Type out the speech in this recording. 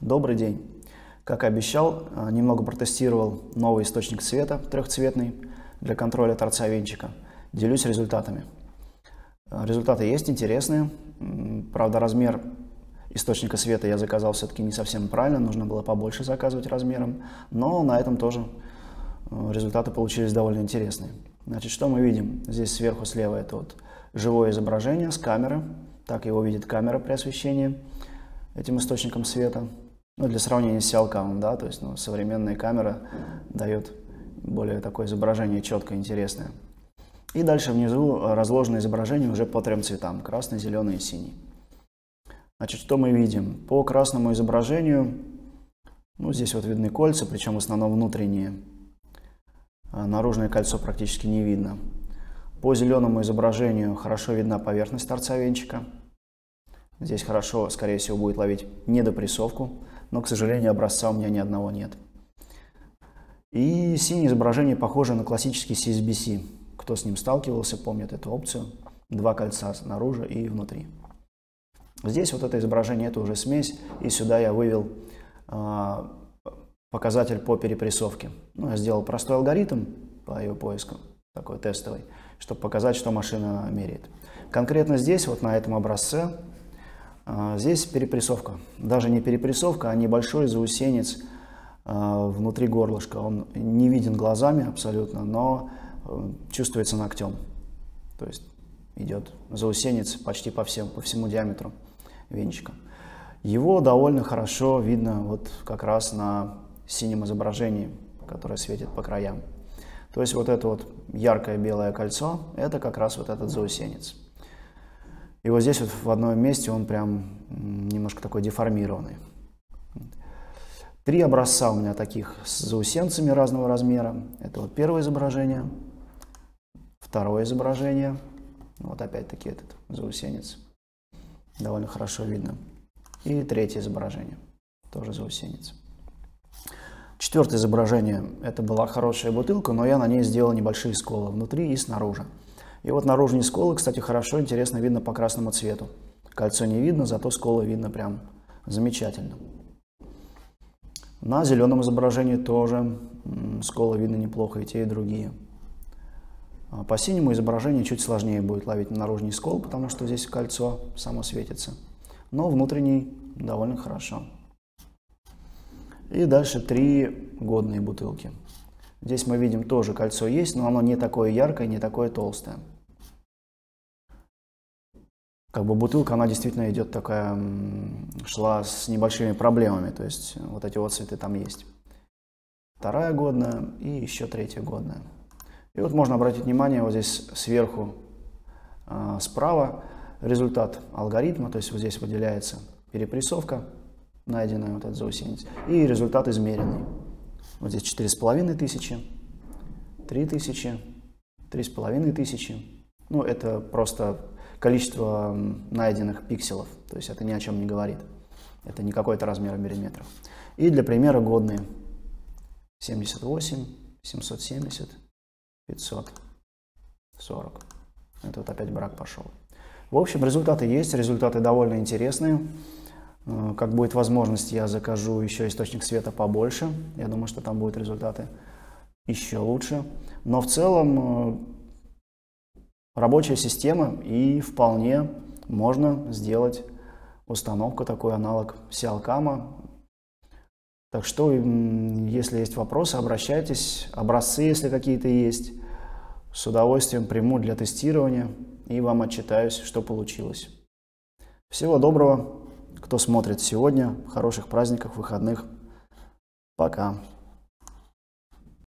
Добрый день! Как и обещал, немного протестировал новый источник цвета, трехцветный, для контроля торца венчика. Делюсь результатами. Результаты есть интересные. Правда, размер источника света я заказал все-таки не совсем правильно, нужно было побольше заказывать размером, но на этом тоже результаты получились довольно интересные. Значит, что мы видим? Здесь сверху слева это вот живое изображение с камеры, так его видит камера при освещении этим источником света. Ну, для сравнения с SealCam, да, то есть современная камера дает более такое изображение четкое, интересное. И дальше внизу разложено изображение уже по трем цветам: красный, зеленый и синий. Значит, что мы видим? По красному изображению, ну, здесь вот видны кольца, причем в основном внутренние. Наружное кольцо практически не видно. По зеленому изображению хорошо видна поверхность торца венчика. Здесь хорошо, скорее всего, будет ловить недопрессовку, но, к сожалению, образца у меня ни одного нет. И синее изображение похоже на классический CSBC. Кто с ним сталкивался, помнит эту опцию. Два кольца снаружи и внутри. Здесь вот это изображение, это уже смесь, и сюда я вывел показатель по перепрессовке. Ну, я сделал простой алгоритм по его поиску, такой тестовый, чтобы показать, что машина меряет. Конкретно здесь, вот на этом образце, здесь перепрессовка. Даже не перепрессовка, а небольшой заусенец внутри горлышка. Он не виден глазами абсолютно, но чувствуется ногтем. То есть идет заусенец почти по всему диаметру венчика. Его довольно хорошо видно вот как раз на синем изображении, которое светит по краям. То есть вот это вот яркое белое кольцо, это как раз вот этот заусенец. И вот здесь вот в одном месте он прям немножко такой деформированный. Три образца у меня таких с заусенцами разного размера. Это вот первое изображение, второе изображение. Вот опять-таки этот заусенец. Довольно хорошо видно. И третье изображение. Тоже заусенец. Четвертое изображение. Это была хорошая бутылка, но я на ней сделал небольшие сколы внутри и снаружи. И вот наружные сколы, кстати, хорошо, интересно видно по красному цвету. Кольцо не видно, зато сколы видно прям замечательно. На зеленом изображении тоже сколы видно неплохо, и те, и другие. По синему изображению чуть сложнее будет ловить наружный скол, потому что здесь кольцо само светится. Но внутренний довольно хорошо. И дальше три годные бутылки. Здесь мы видим, тоже кольцо есть, но оно не такое яркое, не такое толстое. Как бы бутылка, она действительно идет такая, шла с небольшими проблемами, то есть вот эти вот цветы там есть. Вторая годная и еще третья годная. И вот можно обратить внимание, вот здесь сверху справа результат алгоритма, то есть вот здесь выделяется перепрессовка, найденная вот этот заусенец, и результат измеренный. Вот здесь 4500, 3000, 3500. Ну, это просто количество найденных пикселов, то есть это ни о чем не говорит. Это не какой-то размер миллиметров. И для примера годные. 78, 770, 540. Это вот опять брак пошел. В общем, результаты есть, результаты довольно интересные. Как будет возможность, я закажу еще источник света побольше. Я думаю, что там будут результаты еще лучше. Но в целом рабочая система, и вполне можно сделать установку, такой аналог SealCam. Так что, если есть вопросы, обращайтесь. Образцы, если какие-то есть, с удовольствием приму для тестирования и вам отчитаюсь, что получилось. Всего доброго! Кто смотрит сегодня, хороших праздников, выходных. Пока.